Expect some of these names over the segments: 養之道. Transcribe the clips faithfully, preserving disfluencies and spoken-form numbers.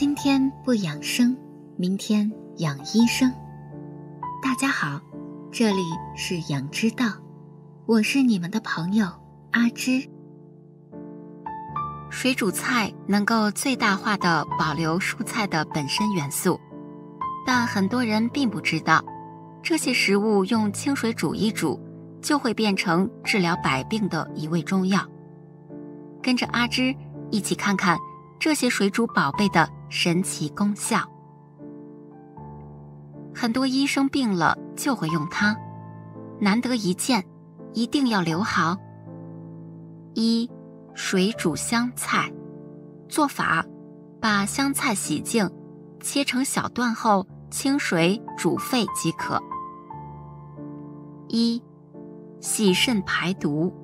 今天不养生，明天养医生。大家好，这里是养之道，我是你们的朋友阿芝。水煮菜能够最大化地保留蔬菜的本身元素，但很多人并不知道，这些食物用清水煮一煮，就会变成治疗百病的一味中药。跟着阿芝一起看看这些水煮宝贝的神奇功效。很多医生病了就会用它，难得一见，一定要留好。一、水煮香菜。做法：把香菜洗净，切成小段后，清水煮沸即可。一、洗肾排毒。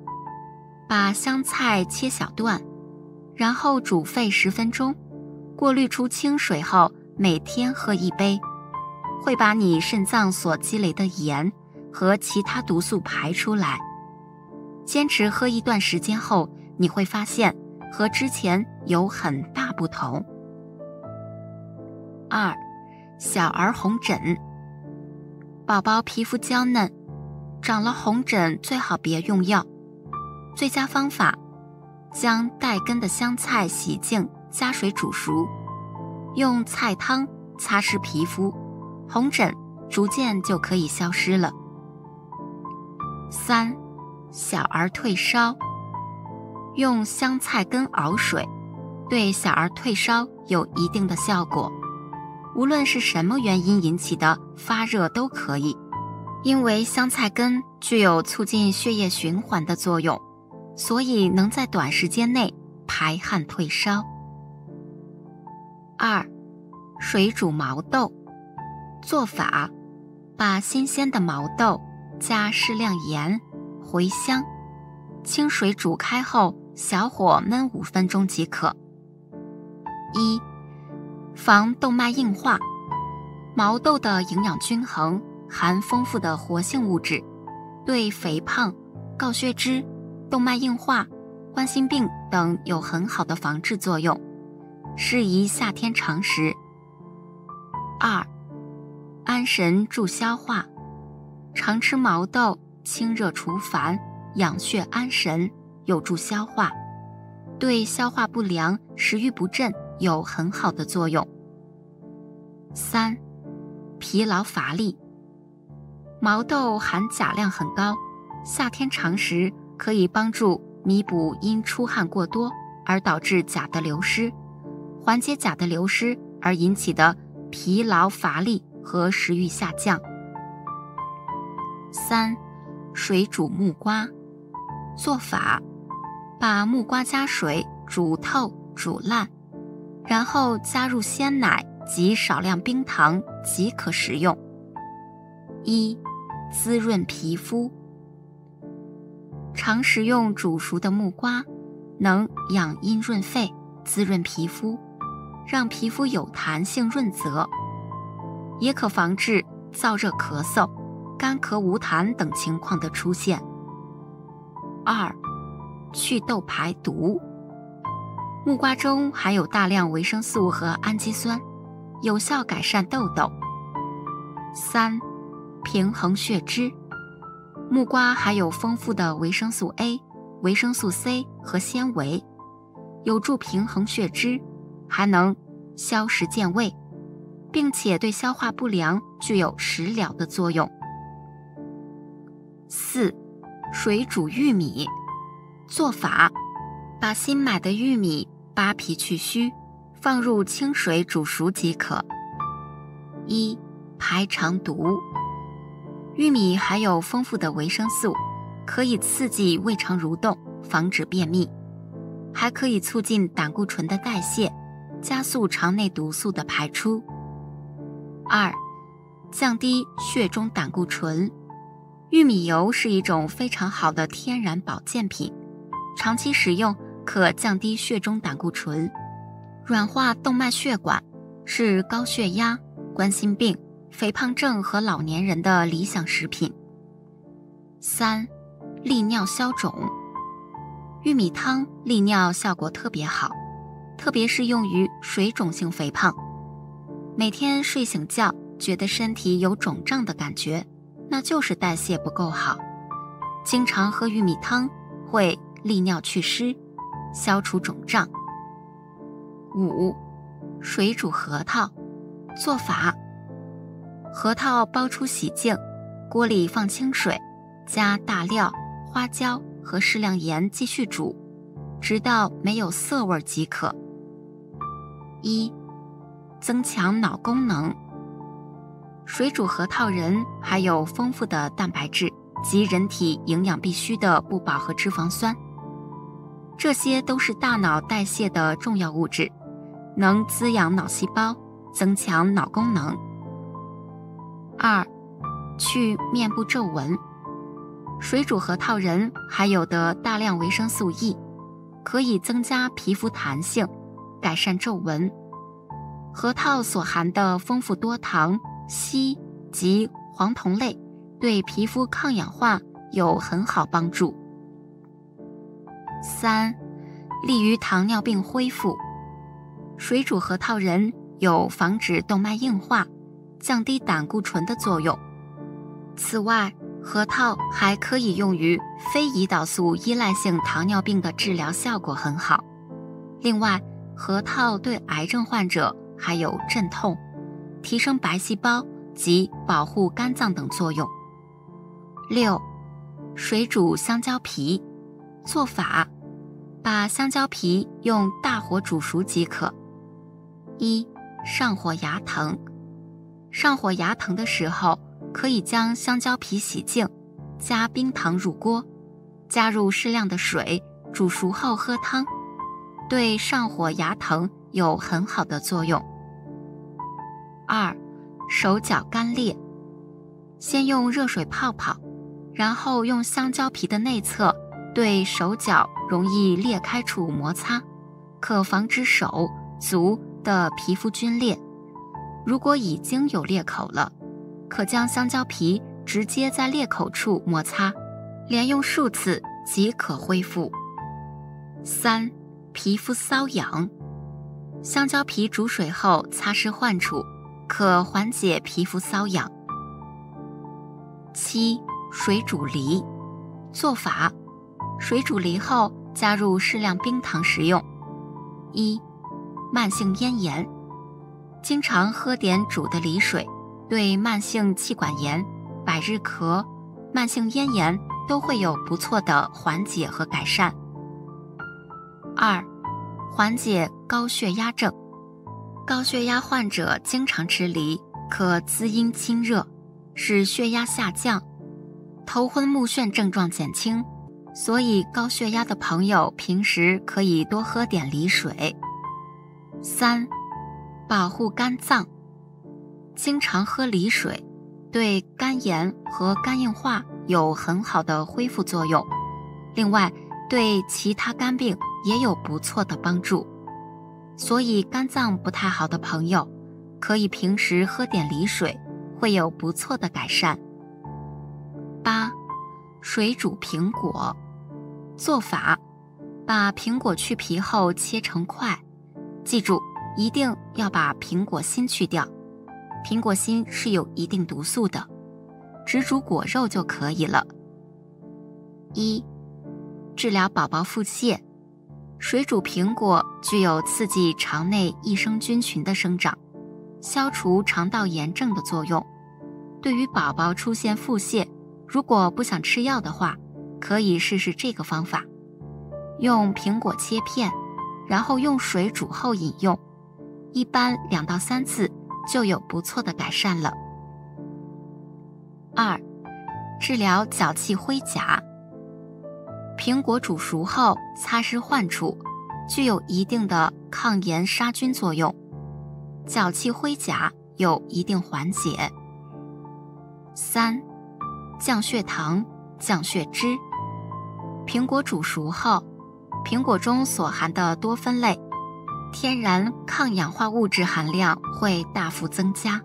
把香菜切小段，然后煮沸十分钟，过滤出清水后，每天喝一杯，会把你肾脏所积累的盐和其他毒素排出来。坚持喝一段时间后，你会发现和之前有很大不同。二、小儿红疹。宝宝皮肤娇嫩，长了红疹最好别用药。最佳方法：将带根的香菜洗净，加水煮熟，用菜汤擦拭皮肤，红疹逐渐就可以消失了。三、小儿退烧。用香菜根熬水，对小儿退烧有一定的效果。无论是什么原因引起的发热都可以，因为香菜根具有促进血液循环的作用，所以能在短时间内排汗退烧。二、水煮毛豆。做法：把新鲜的毛豆加适量盐、茴香，清水煮开后，小火焖五分钟即可。一、防动脉硬化。毛豆的营养均衡，含丰富的活性物质，对肥胖、高血脂、动脉硬化、冠心病等有很好的防治作用，适宜夏天常食。二、安神助消化。常吃毛豆，清热除烦，养血安神，有助消化，对消化不良、食欲不振有很好的作用。三、疲劳乏力。毛豆含钾量很高，夏天常食可以帮助弥补因出汗过多而导致钾的流失，缓解钾的流失而引起的疲劳乏力和食欲下降。三、水煮木瓜。做法：把木瓜加水煮透煮烂，然后加入鲜奶及少量冰糖即可食用。一、滋润皮肤。常食用煮熟的木瓜，能养阴润肺，滋润皮肤，让皮肤有弹性润泽，也可防治燥热咳嗽、干咳无痰等情况的出现。二、祛痘排毒。木瓜中含有大量维生素和氨基酸，有效改善痘痘。三、平衡血脂。木瓜含有丰富的维生素 A、维生素 C 和纤维，有助平衡血脂，还能消食健胃，并且对消化不良具有食疗的作用。四、水煮玉米。做法：把新买的玉米扒皮去须，放入清水煮熟即可。一、排肠毒。玉米含有丰富的维生素，可以刺激胃肠蠕动，防止便秘，还可以促进胆固醇的代谢，加速肠内毒素的排出。二、降低血中胆固醇。玉米油是一种非常好的天然保健品，长期食用可降低血中胆固醇，软化动脉血管，是高血压、冠心病、肥胖症和老年人的理想食品。三、利尿消肿。玉米汤利尿效果特别好，特别是用于水肿性肥胖。每天睡醒觉，觉得身体有肿胀的感觉，那就是代谢不够好。经常喝玉米汤会利尿祛湿，消除肿胀。五、水煮核桃做法：核桃剥出洗净，锅里放清水，加大料、花椒和适量盐继续煮，直到没有涩味即可。一、增强脑功能。水煮核桃仁含有丰富的蛋白质及人体营养必需的不饱和脂肪酸，这些都是大脑代谢的重要物质，能滋养脑细胞，增强脑功能。二、去面部皱纹。水煮核桃仁含有的大量维生素 E， 可以增加皮肤弹性，改善皱纹。核桃所含的丰富多糖、硒及黄酮类对皮肤抗氧化有很好帮助。三、利于糖尿病恢复。水煮核桃仁有防止动脉硬化、降低胆固醇的作用。此外，核桃还可以用于非胰岛素依赖性糖尿病的治疗，效果很好。另外，核桃对癌症患者还有镇痛、提升白细胞及保护肝脏等作用。六、水煮香蕉皮做法：把香蕉皮用大火煮熟即可。一、上火牙疼。上火牙疼的时候，可以将香蕉皮洗净，加冰糖入锅，加入适量的水，煮熟后喝汤，对上火牙疼有很好的作用。二、手脚干裂。先用热水泡泡，然后用香蕉皮的内侧对手脚容易裂开处摩擦，可防止手、足的皮肤皲裂。如果已经有裂口了，可将香蕉皮直接在裂口处摩擦，连用数次即可恢复。三、皮肤瘙痒。香蕉皮煮水后擦拭患处，可缓解皮肤瘙痒。七、水煮梨做法：水煮梨后加入适量冰糖食用。一、慢性咽炎。经常喝点煮的梨水，对慢性气管炎、百日咳、慢性咽炎都会有不错的缓解和改善。二、缓解高血压症。高血压患者经常吃梨，可滋阴清热，使血压下降，头昏目眩症状减轻，所以高血压的朋友平时可以多喝点梨水。三、保护肝脏。经常喝梨水，对肝炎和肝硬化有很好的恢复作用，另外对其他肝病也有不错的帮助，所以肝脏不太好的朋友，可以平时喝点梨水，会有不错的改善。八、水煮苹果做法：把苹果去皮后切成块，记住一定要把苹果心去掉。苹果心是有一定毒素的，只煮果肉就可以了。一、治疗宝宝腹泻。水煮苹果具有刺激肠内益生菌群的生长，消除肠道炎症的作用。对于宝宝出现腹泻，如果不想吃药的话，可以试试这个方法：用苹果切片，然后用水煮后饮用，一般两到三次。就有不错的改善了。二、治疗脚气灰甲。苹果煮熟后擦拭患处，具有一定的抗炎杀菌作用，脚气灰甲有一定缓解。三、降血糖、降血脂。苹果煮熟后，苹果中所含的多酚类天然抗氧化物质含量会大幅增加，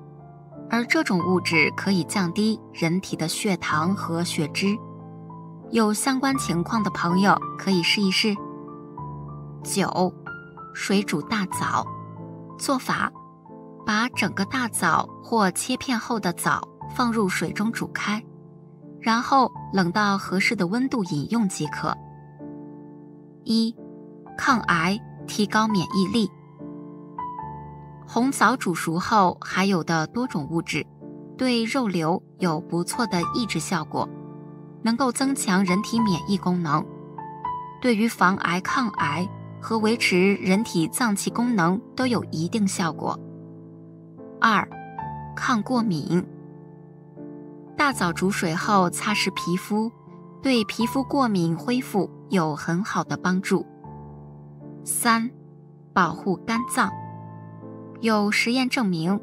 而这种物质可以降低人体的血糖和血脂，有相关情况的朋友可以试一试。九、水煮大枣。做法：把整个大枣或切片后的枣放入水中煮开，然后冷到合适的温度饮用即可。一、抗癌，提高免疫力。红枣煮熟后含有的多种物质，对肉瘤有不错的抑制效果，能够增强人体免疫功能。对于防癌、抗癌和维持人体脏器功能都有一定效果。二、抗过敏。大枣煮水后擦拭皮肤，对皮肤过敏恢复有很好的帮助。三、保护肝脏。有实验证明，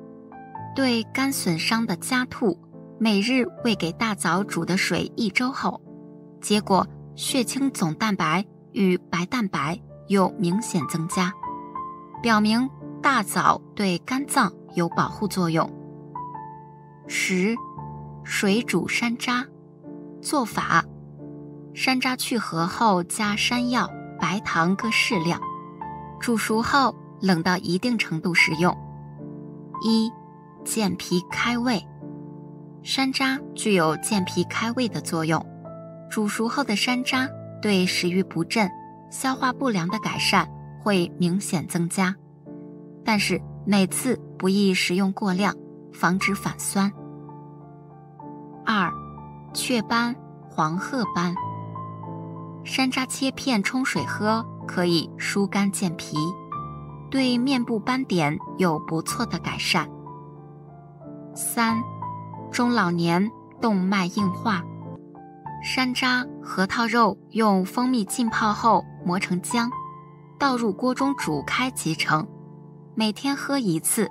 对肝损伤的家兔，每日喂给大枣煮的水一周后，结果血清总蛋白与白蛋白有明显增加，表明大枣对肝脏有保护作用。十、水煮山楂。做法：山楂去核后加山药、白糖各适量，煮熟后冷到一定程度食用。一、健脾开胃。山楂具有健脾开胃的作用，煮熟后的山楂对食欲不振、消化不良的改善会明显增加，但是每次不宜食用过量，防止反酸。二、雀斑、黄褐斑。山楂切片冲水喝可以疏肝健脾，对面部斑点有不错的改善。三、中老年动脉硬化。山楂、核桃肉用蜂蜜浸泡后磨成浆，倒入锅中煮开即成，每天喝一次，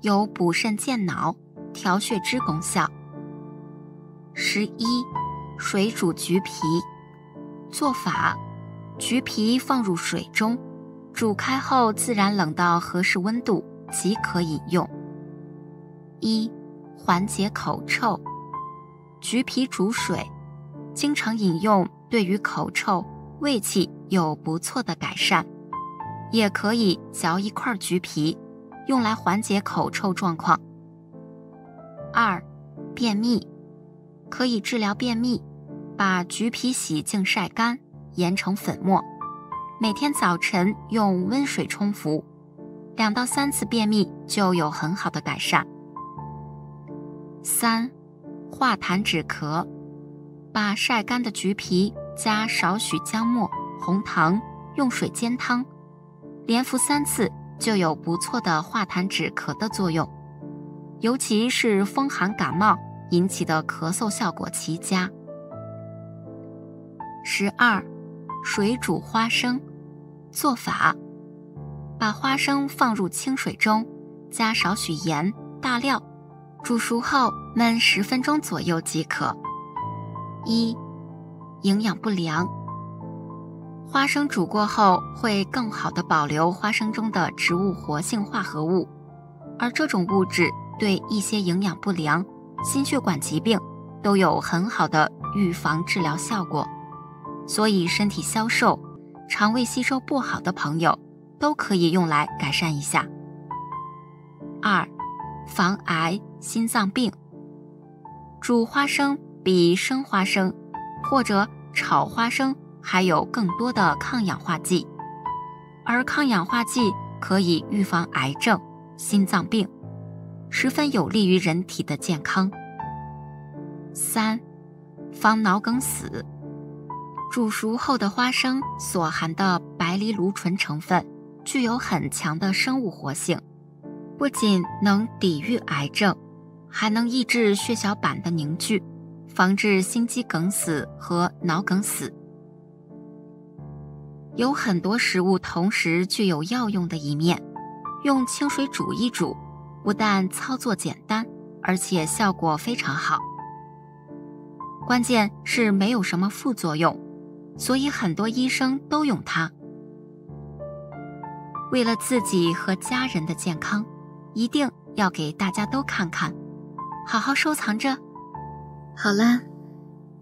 有补肾健脑、调血脂功效。十一、水煮橘皮。做法：橘皮放入水中，煮开后自然冷到合适温度即可饮用。一、缓解口臭。橘皮煮水，经常饮用对于口臭、胃气有不错的改善，也可以嚼一块橘皮，用来缓解口臭状况。二、便秘。可以治疗便秘，把橘皮洗净晒干，研成粉末，每天早晨用温水冲服，两到三次便秘就有很好的改善。三、化痰止咳。把晒干的橘皮加少许姜末、红糖，用水煎汤，连服三次就有不错的化痰止咳的作用，尤其是风寒感冒引起的咳嗽效果极佳。十二、水煮花生。做法：把花生放入清水中，加少许盐、大料，煮熟后焖十分钟左右即可。一、营养不良。花生煮过后会更好地保留花生中的植物活性化合物，而这种物质对一些营养不良、心血管疾病都有很好的预防治疗效果，所以身体消瘦、肠胃吸收不好的朋友都可以用来改善一下。二、防癌、心脏病。煮花生比生花生或者炒花生还有更多的抗氧化剂，而抗氧化剂可以预防癌症、心脏病，十分有利于人体的健康。三、防脑梗死。煮熟后的花生所含的白藜芦醇成分具有很强的生物活性，不仅能抵御癌症，还能抑制血小板的凝聚，防治心肌梗死和脑梗死。有很多食物同时具有药用的一面，用清水煮一煮，不但操作简单，而且效果非常好。关键是没有什么副作用，所以很多医生都用它。为了自己和家人的健康，一定要给大家都看看，好好收藏着。好啦，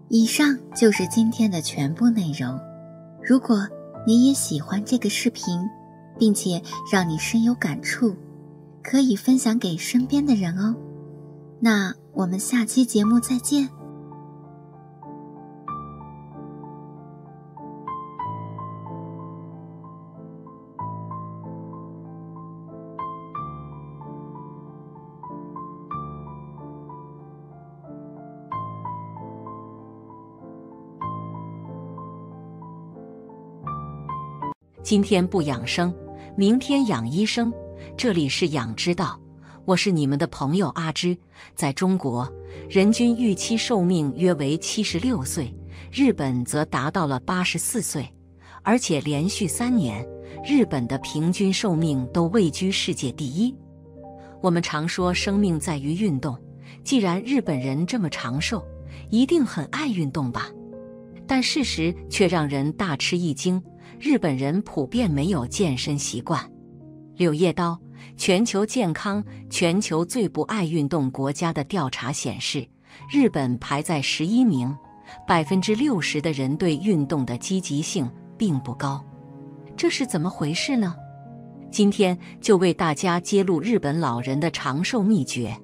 以上就是今天的全部内容。如果你也喜欢这个视频，并且让你深有感触，可以分享给身边的人哦。那我们下期节目再见。今天不养生，明天养医生。这里是养之道，我是你们的朋友阿芝。在中国，人均预期寿命约为七十六岁，日本则达到了八十四岁，而且连续三年，日本的平均寿命都位居世界第一。我们常说生命在于运动，既然日本人这么长寿，一定很爱运动吧？但事实却让人大吃一惊。日本人普遍没有健身习惯。柳叶刀，全球健康全球最不爱运动国家的调查显示，日本排在十一名， 百分之六十 的人对运动的积极性并不高。这是怎么回事呢？今天就为大家揭露日本老人的长寿秘诀。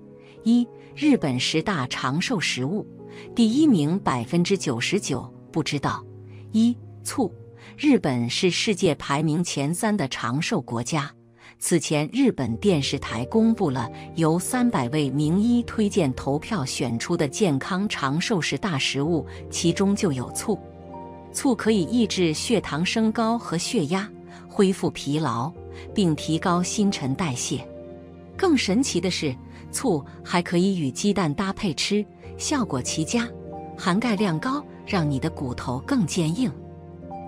一、日本十大长寿食物，第一名 百分之九十九 不知道。一、醋。日本是世界排名前三的长寿国家。此前，日本电视台公布了由三百位名医推荐投票选出的健康长寿十大食物，其中就有醋。醋可以抑制血糖升高和血压，恢复疲劳，并提高新陈代谢。更神奇的是，醋还可以与鸡蛋搭配吃，效果奇佳，含钙量高，让你的骨头更坚硬。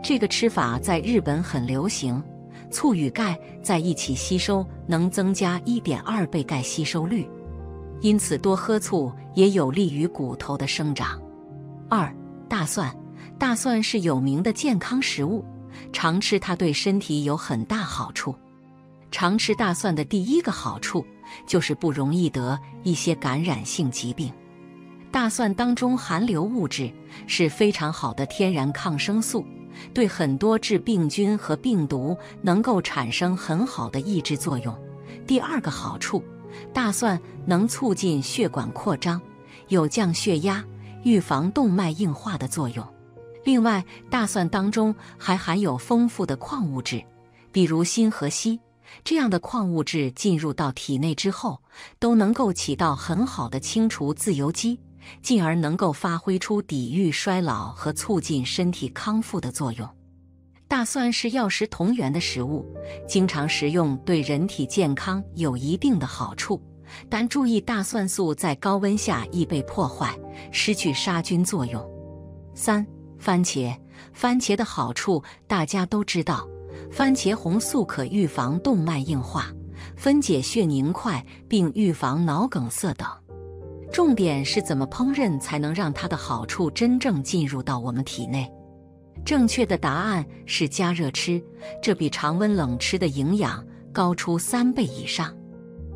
这个吃法在日本很流行，醋与钙在一起吸收能增加 一点二 倍钙吸收率，因此多喝醋也有利于骨头的生长。二、大蒜。大蒜是有名的健康食物，常吃它对身体有很大好处。常吃大蒜的第一个好处就是不容易得一些感染性疾病。大蒜当中含硫物质是非常好的天然抗生素，对很多致病菌和病毒能够产生很好的抑制作用。第二个好处，大蒜能促进血管扩张，有降血压、预防动脉硬化的作用。另外，大蒜当中还含有丰富的矿物质，比如锌和硒，这样的矿物质进入到体内之后，都能够起到很好的清除自由基，进而能够发挥出抵御衰老和促进身体康复的作用。大蒜是药食同源的食物，经常食用对人体健康有一定的好处，但注意大蒜素在高温下易被破坏，失去杀菌作用。三、番茄。番茄的好处大家都知道，番茄红素可预防动脉硬化，分解血凝块，并预防脑梗塞等。重点是怎么烹饪才能让它的好处真正进入到我们体内？正确的答案是加热吃，这比常温冷吃的营养高出三倍以上。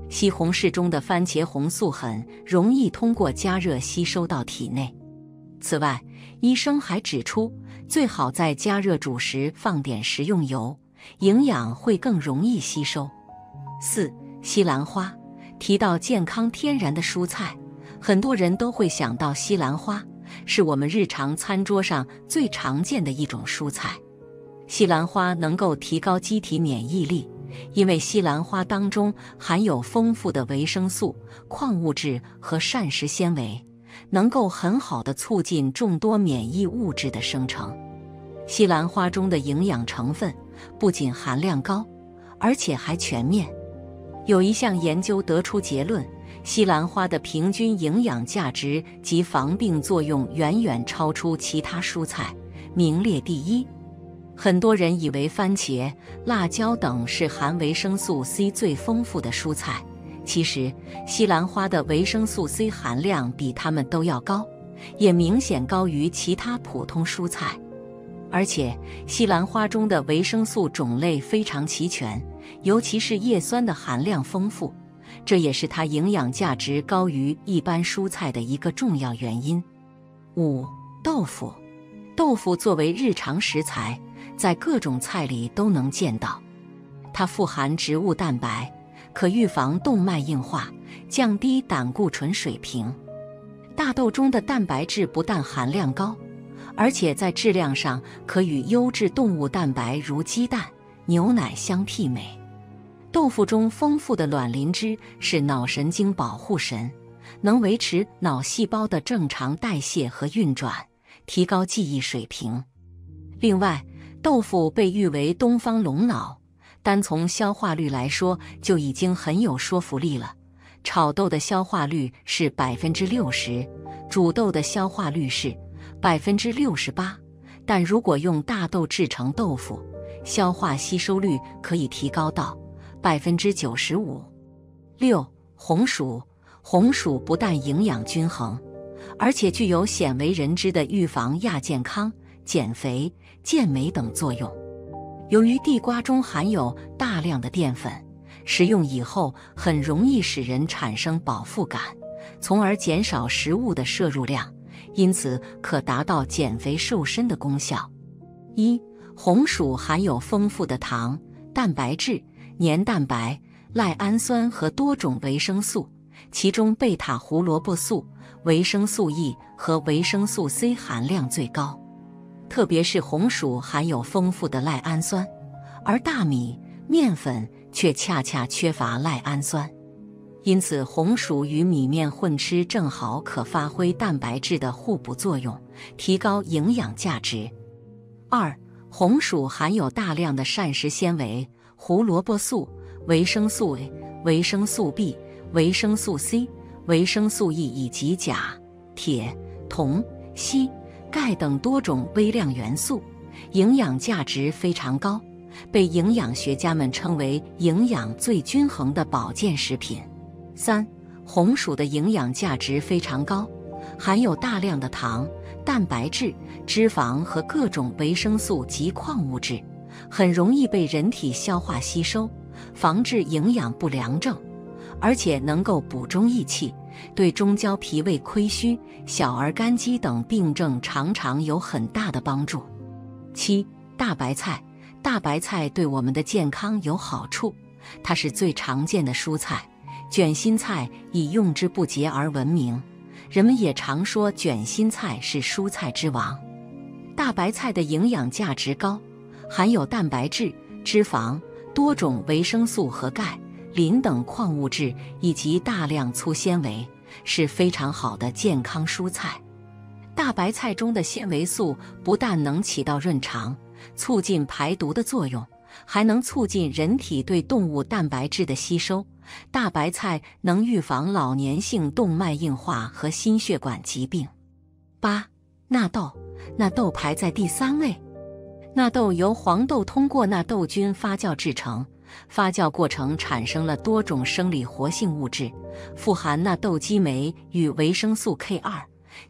西红柿中的番茄红素很容易通过加热吸收到体内。此外，医生还指出，最好在加热煮时放点食用油，营养会更容易吸收。四、西兰花。提到健康天然的蔬菜，很多人都会想到西兰花，是我们日常餐桌上最常见的一种蔬菜。西兰花能够提高机体免疫力，因为西兰花当中含有丰富的维生素、矿物质和膳食纤维，能够很好地促进众多免疫物质的生成。西兰花中的营养成分不仅含量高，而且还全面。有一项研究得出结论，西兰花的平均营养价值及防病作用远远超出其他蔬菜，名列第一。很多人以为番茄、辣椒等是含维生素 C 最丰富的蔬菜，其实西兰花的维生素 C 含量比它们都要高，也明显高于其他普通蔬菜。而且西兰花中的维生素种类非常齐全，尤其是叶酸的含量丰富，这也是它营养价值高于一般蔬菜的一个重要原因。五、豆腐。豆腐作为日常食材，在各种菜里都能见到。它富含植物蛋白，可预防动脉硬化，降低胆固醇水平。大豆中的蛋白质不但含量高，而且在质量上可与优质动物蛋白如鸡蛋、牛奶相媲美。豆腐中丰富的卵磷脂是脑神经保护神，能维持脑细胞的正常代谢和运转，提高记忆水平。另外，豆腐被誉为东方龙脑，单从消化率来说就已经很有说服力了。炒豆的消化率是 百分之六十， 煮豆的消化率是 百分之六十八， 但如果用大豆制成豆腐，消化吸收率可以提高到 百分之九十五。 六. 红薯。红薯不但营养均衡，而且具有鲜为人知的预防亚健康、减肥、健美等作用。由于地瓜中含有大量的淀粉，食用以后很容易使人产生饱腹感，从而减少食物的摄入量，因此可达到减肥瘦身的功效。一、红薯含有丰富的糖、蛋白质、黏蛋白、赖氨酸和多种维生素，其中贝塔胡萝卜素、维生素 E 和维生素 C 含量最高。特别是红薯含有丰富的赖氨酸，而大米、面粉却恰恰缺乏赖氨酸，因此红薯与米面混吃正好可发挥蛋白质的互补作用，提高营养价值。二、红薯含有大量的膳食纤维、胡萝卜素、维生素 A、维生素 B、维生素 C、维生素 E 以及钾、铁、铜、硒、钙等多种微量元素，营养价值非常高，被营养学家们称为营养最均衡的保健食品。三、红薯的营养价值非常高，含有大量的糖、蛋白质、脂肪和各种维生素及矿物质，很容易被人体消化吸收，防治营养不良症，而且能够补中益气，对中焦脾胃亏虚、小儿肝积等病症常常有很大的帮助。七、大白菜。大白菜对我们的健康有好处，它是最常见的蔬菜，卷心菜以用之不竭而闻名，人们也常说卷心菜是蔬菜之王。大白菜的营养价值高，含有蛋白质、脂肪、多种维生素和钙、磷等矿物质以及大量粗纤维，是非常好的健康蔬菜。大白菜中的纤维素不但能起到润肠、促进排毒的作用，还能促进人体对动物蛋白质的吸收。大白菜能预防老年性动脉硬化和心血管疾病。八、纳豆。纳豆排在第三位。纳豆由黄豆通过纳豆菌发酵制成，发酵过程产生了多种生理活性物质，富含纳豆激酶与维生素 K 二，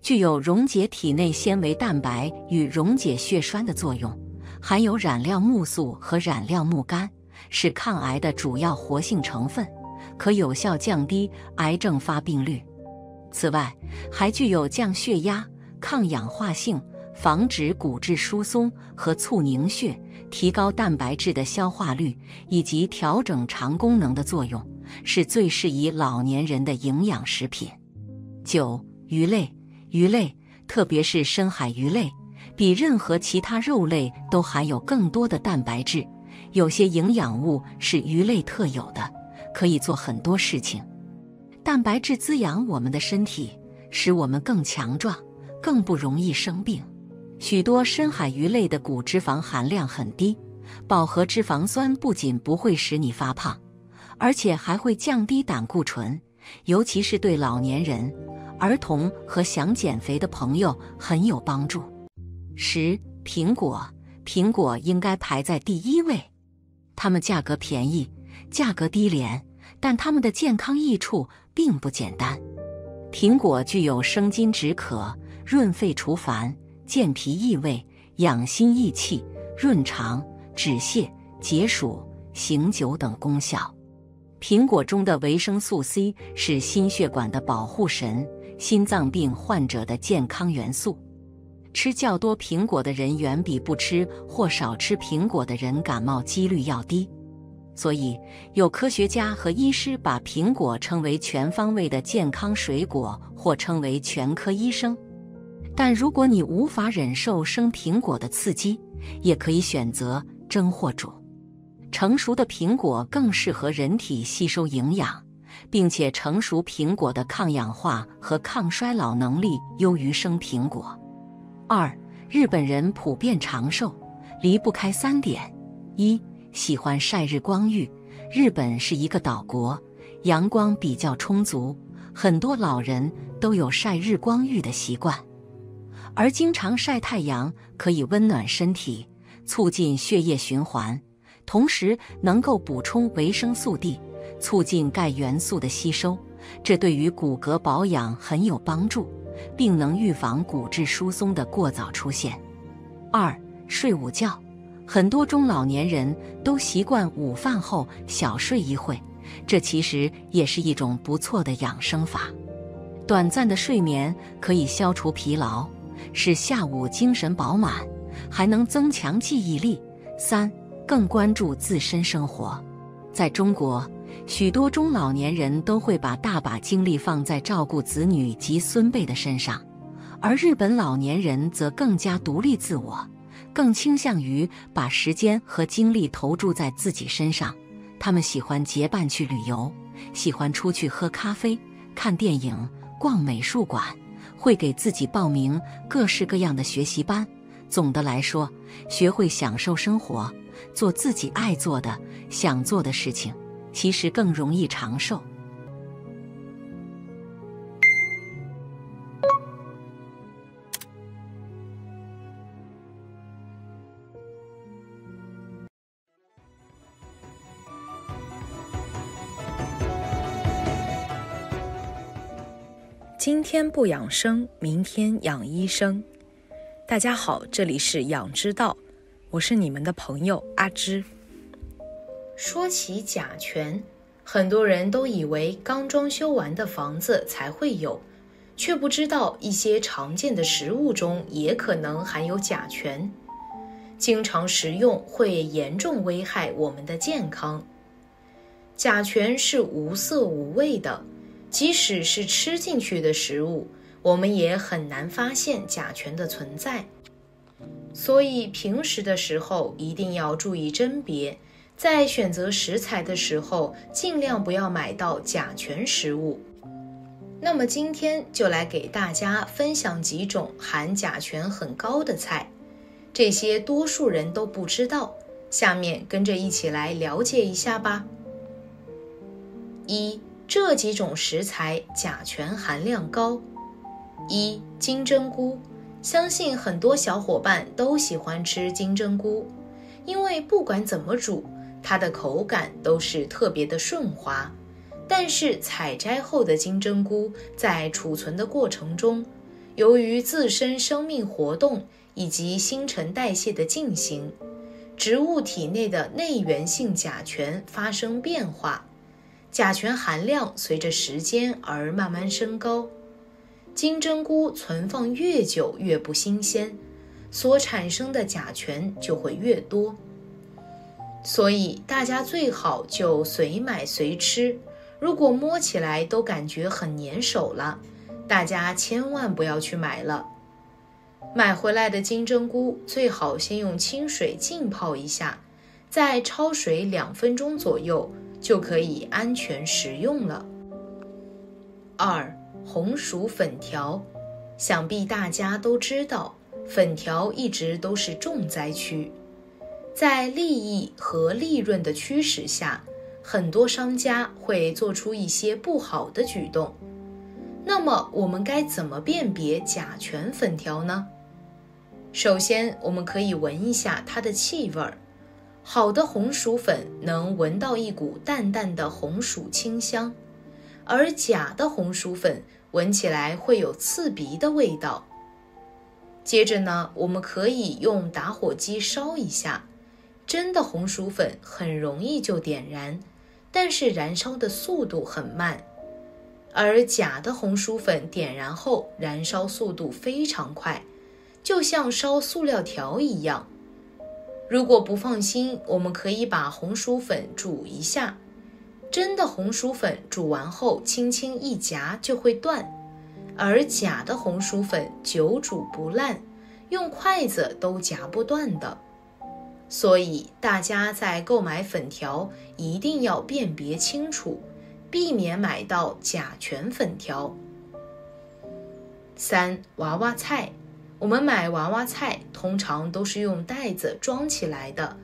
具有溶解体内纤维蛋白与溶解血栓的作用。含有染料木素和染料木苷，是抗癌的主要活性成分，可有效降低癌症发病率。此外，还具有降血压、抗氧化性、防止骨质疏松和促凝血、提高蛋白质的消化率以及调整肠功能的作用，是最适宜老年人的营养食品。九、鱼类。鱼类，特别是深海鱼类，比任何其他肉类都含有更多的蛋白质，有些营养物是鱼类特有的，可以做很多事情。蛋白质滋养我们的身体，使我们更强壮，更不容易生病。许多深海鱼类的骨脂肪含量很低，饱和脂肪酸不仅不会使你发胖，而且还会降低胆固醇，尤其是对老年人、儿童和想减肥的朋友很有帮助。十、苹果。苹果应该排在第一位。它们价格便宜，价格低廉，但它们的健康益处并不简单。苹果具有生津止渴、润肺除烦、健脾益胃、养心益气、润肠、止泻、解暑、醒酒等功效。苹果中的维生素 C 是心血管的保护神，心脏病患者的健康元素。吃较多苹果的人远比不吃或少吃苹果的人感冒几率要低。所以有科学家和医师把苹果称为全方位的健康水果，或称为全科医生。但如果你无法忍受生苹果的刺激，也可以选择蒸或煮。成熟的苹果更适合人体吸收营养，并且成熟苹果的抗氧化和抗衰老能力优于生苹果。二、日本人普遍长寿离不开三点：一、喜欢晒日光浴。日本是一个岛国，阳光比较充足，很多老人都有晒日光浴的习惯，而经常晒太阳可以温暖身体，促进血液循环，同时能够补充维生素 D， 促进钙元素的吸收，这对于骨骼保养很有帮助，并能预防骨质疏松的过早出现。二、睡午觉。很多中老年人都习惯午饭后小睡一会，这其实也是一种不错的养生法。短暂的睡眠可以消除疲劳，使下午精神饱满，还能增强记忆力。三、更关注自身生活。在中国，许多中老年人都会把大把精力放在照顾子女及孙辈的身上，而日本老年人则更加独立自我，更倾向于把时间和精力投注在自己身上。他们喜欢结伴去旅游，喜欢出去喝咖啡、看电影、逛美术馆，会给自己报名各式各样的学习班。总的来说，学会享受生活，做自己爱做的、想做的事情，其实更容易长寿。今天不养生，明天养医生。大家好，这里是养之道，我是你们的朋友阿芝。说起甲醛，很多人都以为刚装修完的房子才会有，却不知道一些常见的食物中也可能含有甲醛，经常食用会严重危害我们的健康。甲醛是无色无味的，即使是吃进去的食物，我们也很难发现甲醛的存在，所以平时的时候一定要注意甄别，在选择食材的时候尽量不要买到甲醛食物。那么今天就来给大家分享几种含甲醛很高的菜，这些多数人都不知道，下面跟着一起来了解一下吧。一、这几种食材甲醛含量高。一、金针菇。相信很多小伙伴都喜欢吃金针菇，因为不管怎么煮，它的口感都是特别的顺滑。但是采摘后的金针菇在储存的过程中，由于自身生命活动以及新陈代谢的进行，植物体内的内源性甲醛发生变化，甲醛含量随着时间而慢慢升高。金针菇存放越久越不新鲜，所产生的甲醛就会越多，所以大家最好就随买随吃。如果摸起来都感觉很粘手了，大家千万不要去买了。买回来的金针菇最好先用清水浸泡一下，再焯水两分钟左右，就可以安全食用了。二、红薯粉条。想必大家都知道，粉条一直都是重灾区。在利益和利润的驱使下，很多商家会做出一些不好的举动。那么我们该怎么辨别甲醛粉条呢？首先，我们可以闻一下它的气味。好的红薯粉能闻到一股淡淡的红薯清香，而假的红薯粉闻起来会有刺鼻的味道。接着呢，我们可以用打火机烧一下。真的红薯粉很容易就点燃，但是燃烧的速度很慢，而假的红薯粉点燃后燃烧速度非常快，就像烧塑料条一样。如果不放心，我们可以把红薯粉煮一下。真的红薯粉煮完后，轻轻一夹就会断，而假的红薯粉久煮不烂，用筷子都夹不断的。所以大家在购买粉条一定要辨别清楚，避免买到甲醛粉条。三、娃娃菜。我们买娃娃菜通常都是用袋子装起来的，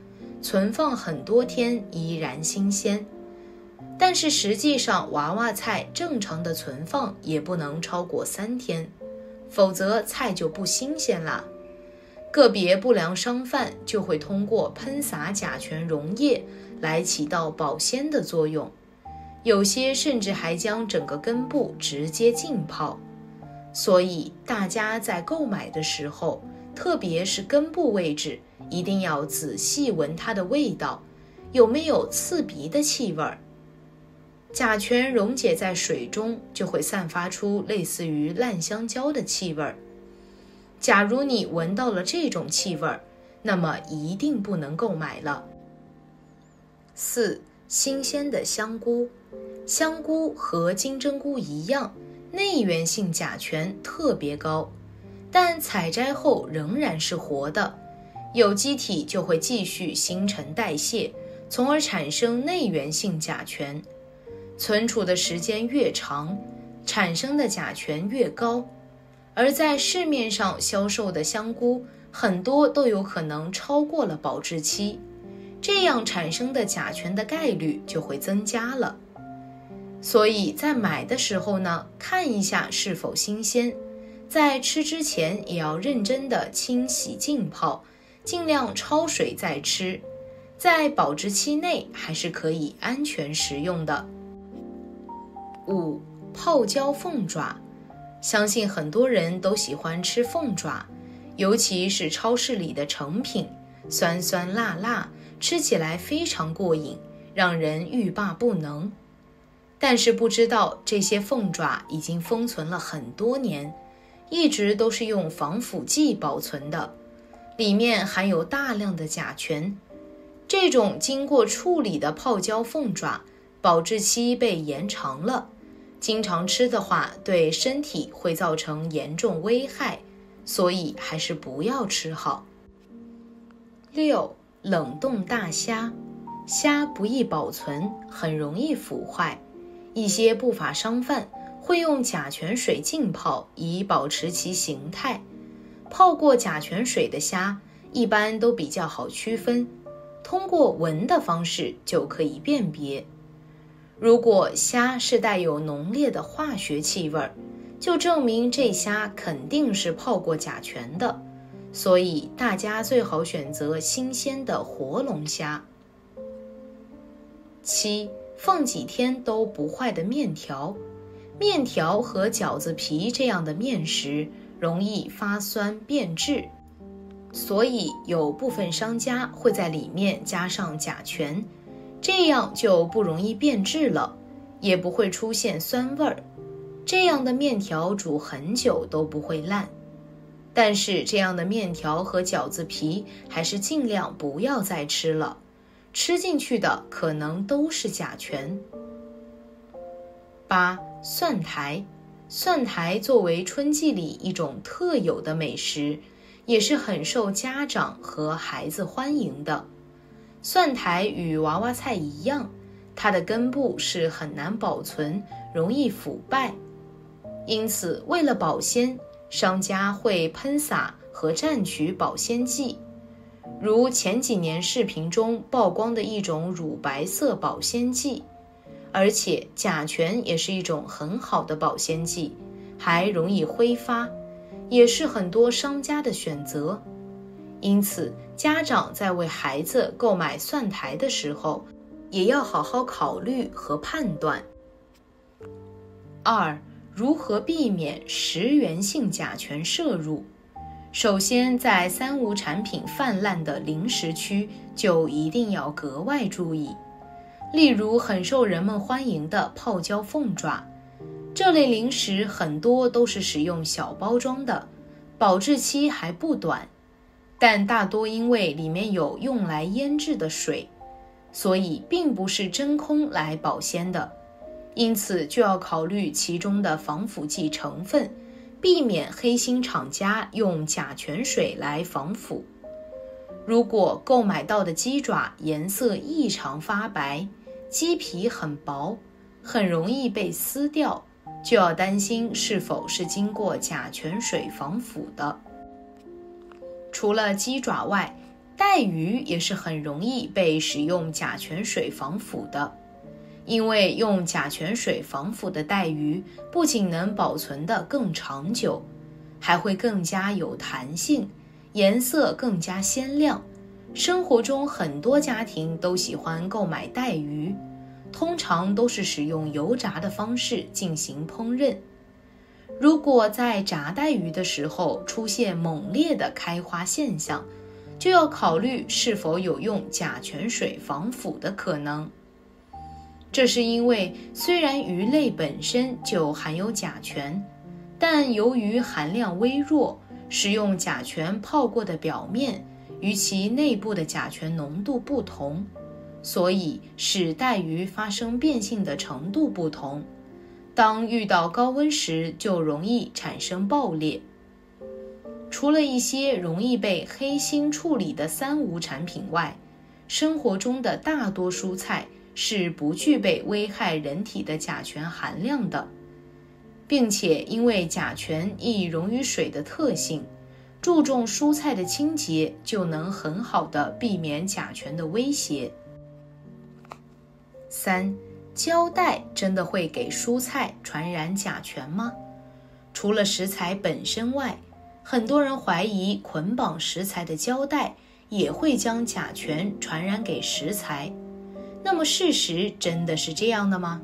存放很多天依然新鲜。但是实际上娃娃菜正常的存放也不能超过三天，否则菜就不新鲜啦。个别不良商贩就会通过喷洒甲醛溶液来起到保鲜的作用，有些甚至还将整个根部直接浸泡。所以大家在购买的时候，特别是根部位置，一定要仔细闻它的味道，有没有刺鼻的气味。甲醛溶解在水中就会散发出类似于烂香蕉的气味。假如你闻到了这种气味，那么一定不能购买了。四、新鲜的香菇。香菇和金针菇一样，内源性甲醛特别高，但采摘后仍然是活的，有机体就会继续新陈代谢，从而产生内源性甲醛。存储的时间越长，产生的甲醛越高。而在市面上销售的香菇，很多都有可能超过了保质期，这样产生的甲醛的概率就会增加了。所以在买的时候呢，看一下是否新鲜，在吃之前也要认真的清洗浸泡，尽量焯水再吃，在保质期内还是可以安全食用的。五、泡椒凤爪。相信很多人都喜欢吃凤爪，尤其是超市里的成品，酸酸辣辣，吃起来非常过瘾，让人欲罢不能。但是不知道这些凤爪已经封存了很多年，一直都是用防腐剂保存的，里面含有大量的甲醛。这种经过处理的泡椒凤爪保质期被延长了，经常吃的话对身体会造成严重危害，所以还是不要吃好。六、冷冻大虾。虾不易保存，很容易腐坏，一些不法商贩会用甲醛水浸泡以保持其形态。泡过甲醛水的虾一般都比较好区分，通过闻的方式就可以辨别。如果虾是带有浓烈的化学气味，就证明这虾肯定是泡过甲醛的，所以大家最好选择新鲜的活龙虾。七、放几天都不坏的面条。面条和饺子皮这样的面食容易发酸变质，所以有部分商家会在里面加上甲醛，这样就不容易变质了，也不会出现酸味儿。这样的面条煮很久都不会烂，但是这样的面条和饺子皮还是尽量不要再吃了，吃进去的可能都是甲醛。八、蒜苔。蒜苔作为春季里一种特有的美食，也是很受家长和孩子欢迎的。蒜苔与娃娃菜一样，它的根部是很难保存，容易腐败，因此为了保鲜，商家会喷洒和蘸取保鲜剂，如前几年视频中曝光的一种乳白色保鲜剂。而且甲醛也是一种很好的保鲜剂，还容易挥发，也是很多商家的选择。因此家长在为孩子购买蒜苔的时候，也要好好考虑和判断。二、如何避免食源性甲醛摄入？首先，在三无产品泛滥的零食区就一定要格外注意，例如很受人们欢迎的泡椒凤爪，这类零食很多都是使用小包装的，保质期还不短。但大多因为里面有用来腌制的水，所以并不是真空来保鲜的，因此就要考虑其中的防腐剂成分，避免黑心厂家用甲醛水来防腐。如果购买到的鸡爪颜色异常发白，鸡皮很薄，很容易被撕掉，就要担心是否是经过甲醛水防腐的。除了鸡爪外，带鱼也是很容易被使用甲醛水防腐的，因为用甲醛水防腐的带鱼不仅能保存得更长久，还会更加有弹性，颜色更加鲜亮。生活中很多家庭都喜欢购买带鱼，通常都是使用油炸的方式进行烹饪。如果在炸带鱼的时候出现猛烈的开花现象，就要考虑是否有用甲醛水防腐的可能。这是因为虽然鱼类本身就含有甲醛，但由于含量微弱，使用甲醛泡过的表面与其内部的甲醛浓度不同，所以使带鱼发生变性的程度不同，当遇到高温时就容易产生爆裂。除了一些容易被黑心处理的三无产品外，生活中的大多蔬菜是不具备危害人体的甲醛含量的，并且因为甲醛易溶于水的特性，注重蔬菜的清洁就能很好地避免甲醛的威胁。三、胶带真的会给蔬菜传染甲醛吗？除了食材本身外，很多人怀疑捆绑食材的胶带也会将甲醛传染给食材。那么事实真的是这样的吗？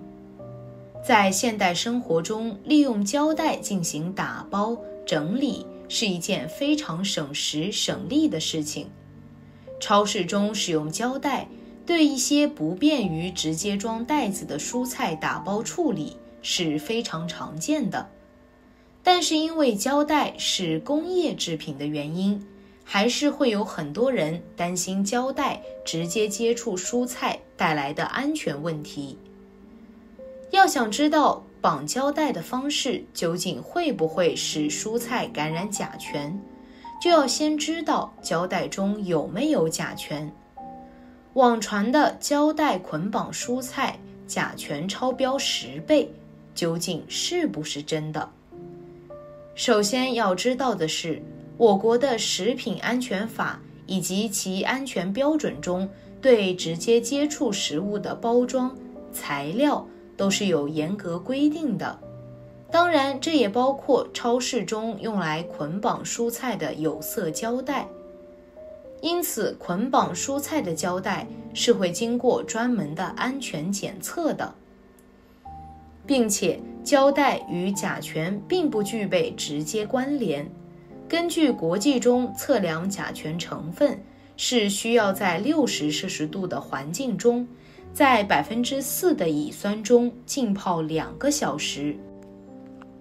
在现代生活中，利用胶带进行打包、整理是一件非常省时省力的事情。超市中使用胶带，对一些不便于直接装袋子的蔬菜打包处理是非常常见的。但是因为胶带是工业制品的原因，还是会有很多人担心胶带直接接触蔬菜带来的安全问题。要想知道绑胶带的方式究竟会不会使蔬菜感染甲醛，就要先知道胶带中有没有甲醛。网传的胶带捆绑蔬菜甲醛超标十倍，究竟是不是真的？首先要知道的是，我国的食品安全法以及其安全标准中，对直接接触食物的包装、材料都是有严格规定的。当然，这也包括超市中用来捆绑蔬菜的有色胶带。因此，捆绑蔬菜的胶带是会经过专门的安全检测的。并且胶带与甲醛并不具备直接关联，根据国际中测量甲醛成分是需要在六十摄氏度的环境中，在 百分之四 的乙酸中浸泡两个小时。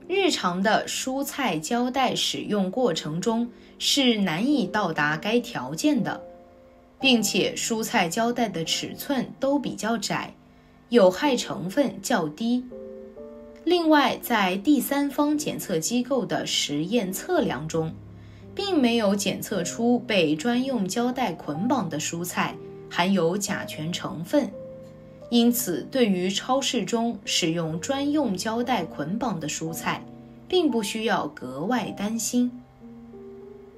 日常的蔬菜胶带使用过程中是难以到达该条件的，并且蔬菜胶带的尺寸都比较窄，有害成分较低。另外，在第三方检测机构的实验测量中，并没有检测出被专用胶带捆绑的蔬菜含有甲醛成分，因此对于超市中使用专用胶带捆绑的蔬菜，并不需要格外担心。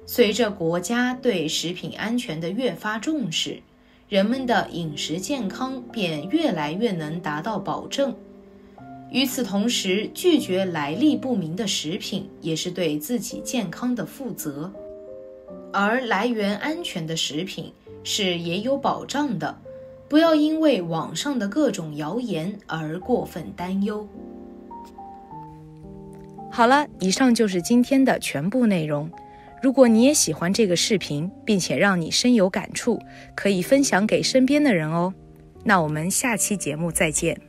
随着国家对食品安全的越发重视，人们的饮食健康便越来越能达到保证。与此同时，拒绝来历不明的食品也是对自己健康的负责，而来源安全的食品是也有保障的，不要因为网上的各种谣言而过分担忧。好了，以上就是今天的全部内容。如果你也喜欢这个视频，并且让你深有感触，可以分享给身边的人哦。那我们下期节目再见。